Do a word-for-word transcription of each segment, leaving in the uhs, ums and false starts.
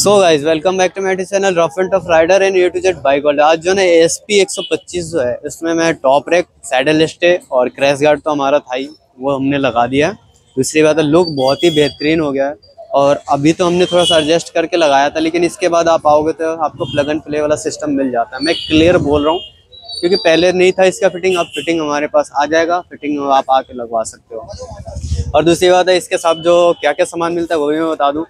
So guys welcome back to my channel rough and tough rider and A to Z bike world. आज जो ना S P एक सौ पच्चीस जो है इसमें मैं टॉप रैक, सैडल स्टे और क्रैश गार्ड तो हमारा था ही, वो हमने लगा दिया। दूसरी बात है लुक बहुत ही बेहतरीन हो गया है और अभी तो हमने थोड़ा सा एडजस्ट करके लगाया था, लेकिन इसके बाद आप आओगे तो आपको प्लग एंड प्ले वाला सिस्टम मिल जाता है। मैं क्लियर बोल रहा हूँ क्योंकि पहले नहीं था इसका फिटिंग, अब फिटिंग हमारे पास आ जाएगा, फिटिंग आप आके लगवा सकते हो। और दूसरी बात है इसके साथ जो क्या क्या सामान मिलता है वो भी मैं बता दूँ।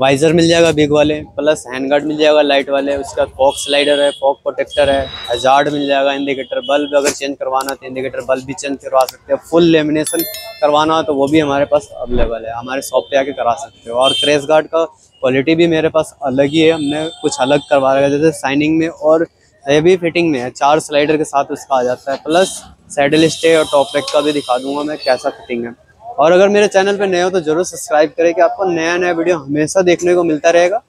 वाइजर मिल जाएगा बिग वाले, प्लस हैंड गार्ड मिल जाएगा लाइट वाले, उसका फॉग स्लाइडर है, फॉग प्रोटेक्टर है, हजार्ड मिल जाएगा, इंडिकेटर बल्ब अगर चेंज करवाना तो इंडिकेटर बल्ब भी चेंज करवा सकते हो, फुल लेमिनेशन करवाना हो तो वो भी हमारे पास अवेलेबल है, हमारे शॉप पे आके करा सकते हो। और क्रैश गार्ड का क्वालिटी भी मेरे पास अलग ही है, हमने कुछ अलग करवा रखा है जैसे शाइनिंग में और हेवी फिटिंग में है, चार स्लाइडर के साथ उसका आ जाता है। प्लस सैडल स्टे और टॉप रैक का भी दिखा दूंगा मैं कैसा फिटिंग है। और अगर मेरे चैनल पर नए हो तो जरूर सब्सक्राइब करें कि आपको नया नया वीडियो हमेशा देखने को मिलता रहेगा।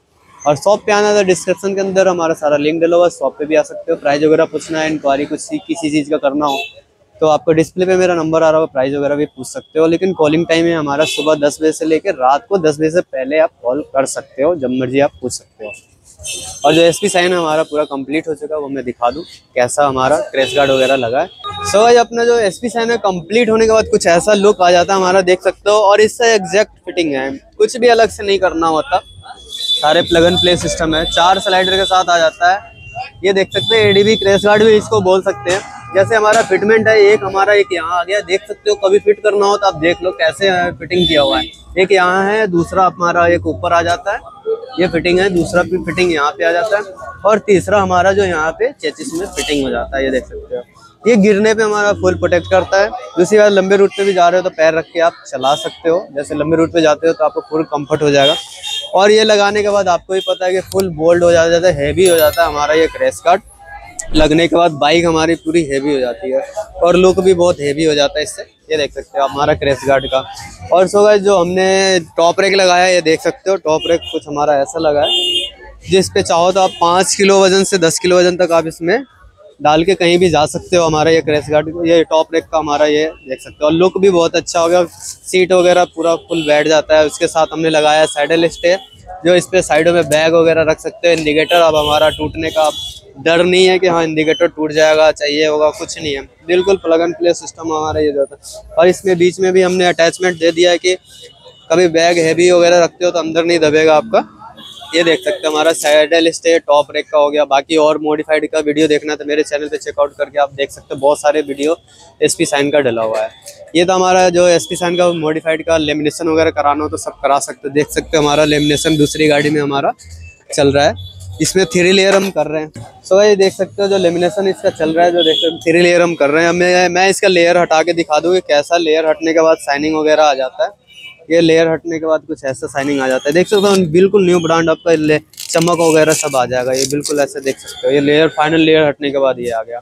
और शॉप पे आना तो डिस्क्रिप्शन के अंदर हमारा सारा लिंक डला हुआ है, शॉप पे भी आ सकते हो। प्राइस वगैरह पूछना है, इंक्वायरी कुछ किसी चीज़ का करना हो तो आपको डिस्प्ले पे मेरा नंबर आ रहा हो, प्राइस वगैरह भी पूछ सकते हो। लेकिन कॉलिंग टाइम है हमारा सुबह दस बजे से लेकर रात को दस बजे से पहले आप कॉल कर सकते हो, जब मर्जी आप पूछ सकते हो। और जो एस पी साइन हमारा पूरा कंप्लीट हो चुका है वो मैं दिखा दूं कैसा हमारा क्रैश गार्ड वगैरह लगा है। सो so, अपना जो एस पी साइन है कंप्लीट होने के बाद कुछ ऐसा लुक आ जाता है हमारा, देख सकते हो। और इससे एग्जैक्ट फिटिंग है, कुछ भी अलग से नहीं करना होता, सारे प्लग एंड प्ले सिस्टम है, चार स्लाइडर के साथ आ जाता है। ये देख सकते हैं एडीबी क्रैश गार्ड भी इसको बोल सकते हैं। जैसे हमारा फिटमेंट है, एक हमारा एक यहाँ आ गया, देख सकते हो। कभी फिट करना हो तो आप देख लो कैसे फिटिंग किया हुआ है, एक यहाँ है, दूसरा हमारा एक ऊपर आ जाता है, ये फिटिंग है, दूसरा भी फिटिंग यहाँ पे आ जाता है, और तीसरा हमारा जो यहाँ पे चेचिस में फिटिंग हो जाता है, ये देख सकते हो। ये गिरने पे हमारा फुल प्रोटेक्ट करता है। दूसरी बात, लंबे रूट पे भी जा रहे हो तो पैर रख के आप चला सकते हो, जैसे लंबे रूट पे जाते हो तो आपको फुल कंफर्ट हो जाएगा। और ये लगाने के बाद आपको भी पता है कि फुल बोल्ड हो जाता है, हैवी हो जाता है हमारा ये क्रैश गार्ड। लगने के बाद बाइक हमारी पूरी हैवी हो जाती है और लुक भी बहुत हैवी हो जाता है इससे, ये देख सकते हो हमारा क्रैश गार्ड का। और सो गाइस जो हमने टॉप रैक लगाया है, ये देख सकते हो टॉप रैक कुछ हमारा ऐसा लगा है, जिस पे चाहो तो आप पाँच किलो वजन से दस किलो वजन तक आप इसमें डाल के कहीं भी जा सकते हो। हमारा ये क्रैश गार्ड, ये टॉप रैक का हमारा ये देख सकते हो, और लुक भी बहुत अच्छा हो गया, सीट वगैरह पूरा फुल बैठ जाता है। उसके साथ हमने लगाया है सैडल स्टे, जो इस पर साइडों में बैग वगैरह रख सकते हो। इंडिकेटर अब हमारा टूटने का डर नहीं है कि हाँ इंडिकेटर टूट जाएगा, चाहिए होगा, कुछ नहीं है, बिल्कुल प्लग एंड प्ले सिस्टम हमारा ये होता है। और इसमें बीच में भी हमने अटैचमेंट दे दिया है कि कभी बैग हैवी वगैरह रखते हो तो अंदर नहीं दबेगा आपका, ये देख सकते हो। हमारा सैडल स्टे टॉप रैक का हो गया। बाकी और मॉडिफाइड का वीडियो देखना तो मेरे चैनल पे चेकआउट करके आप देख सकते हो, बहुत सारे वीडियो एस पी साइन का डला हुआ है। ये तो हमारा जो एस पी साइन का मॉडिफाइड का लेमिनेशन वगैरह कराना हो तो सब करा सकते हो, देख सकते हो हमारा लेमिनेशन दूसरी गाड़ी में हमारा चल रहा है, इसमें थ्री लेयर हम कर रहे हैं। सो ये देख सकते हो जो लेमिनेशन इसका चल रहा है, जो देख सकते हो थ्री लेयर हम कर रहे हैं। मैं मैं इसका लेयर हटा के दिखा दूँ कि कैसा लेयर हटने के बाद शाइनिंग वगैरह आ जाता है। ये लेयर हटने के बाद कुछ ऐसा शाइनिंग आ जाता है, देख सकते हो, बिल्कुल न्यू ब्रांड आपका चमक वगैरह सब आ जाएगा, ये बिल्कुल ऐसे देख सकते हो। ये लेयर फाइनल लेयर हटने के बाद ये आ गया,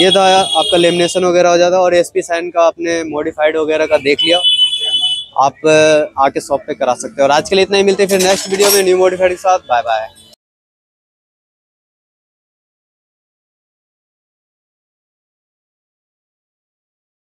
ये तो आपका लेमिनेशन वगैरह हो जाता है। और एस पी साइन का आपने मॉडिफाइड वगैरह का देख लिया, आप आके शॉप पे करा सकते हो। और आज के लिए इतना ही, मिलते हैं फिर नेक्स्ट वीडियो में न्यू मॉडिफाइड के साथ। Bye bye.